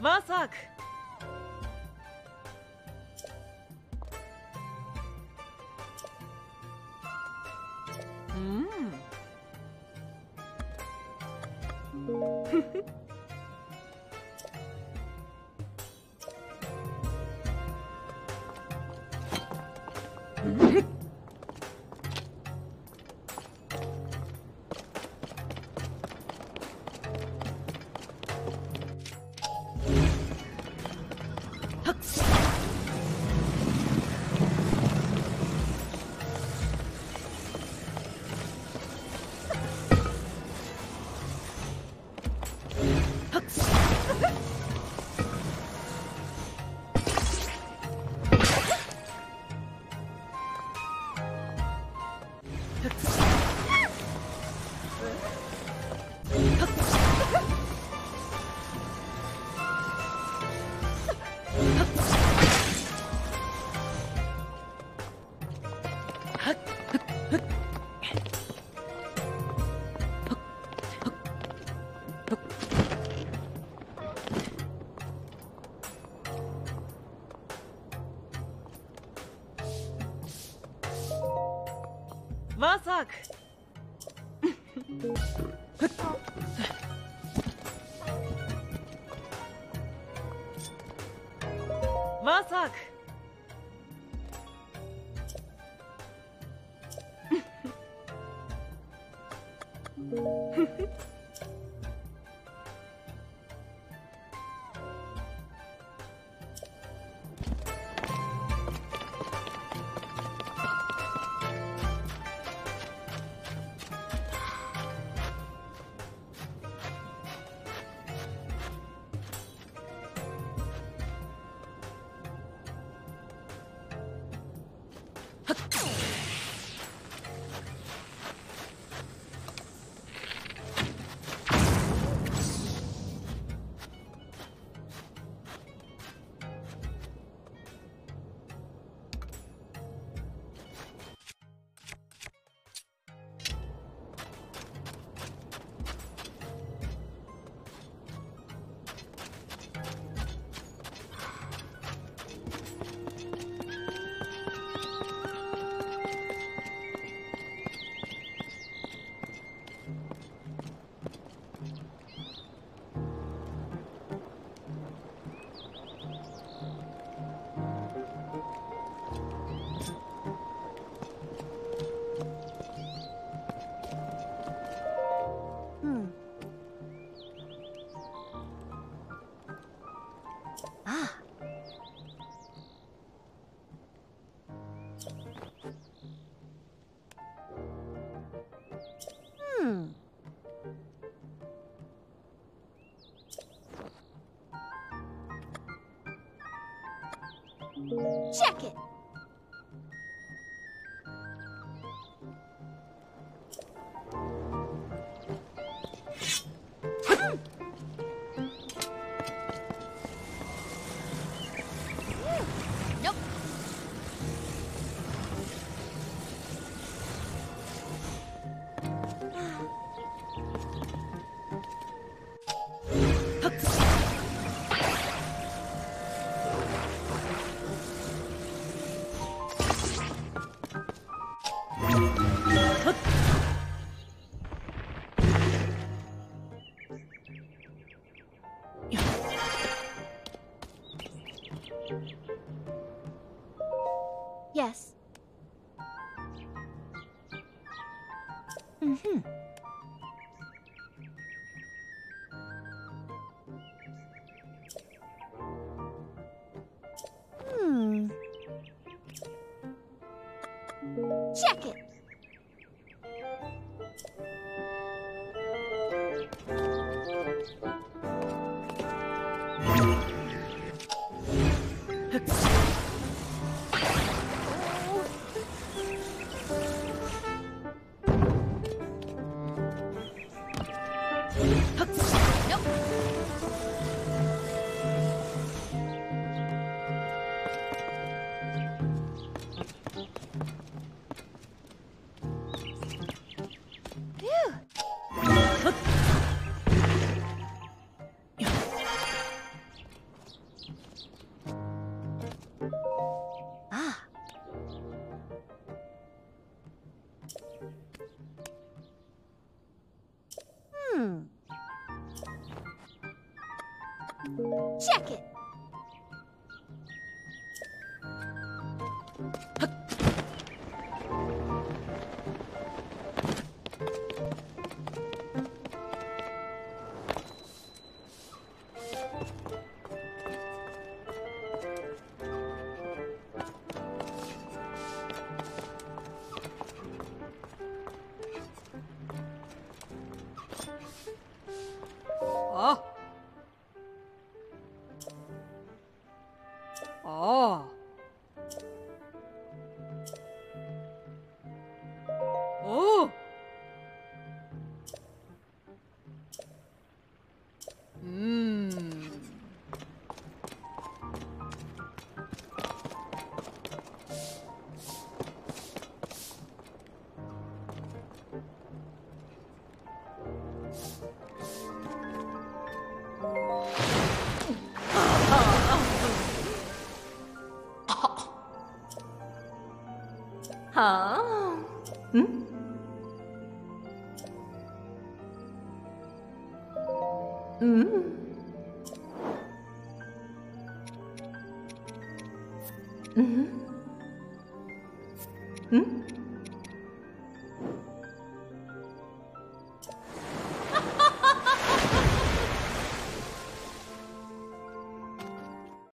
Vasak. Vasak. Vasak. Check it. Yes. Mm-hmm. Hmm. Check it. Check it.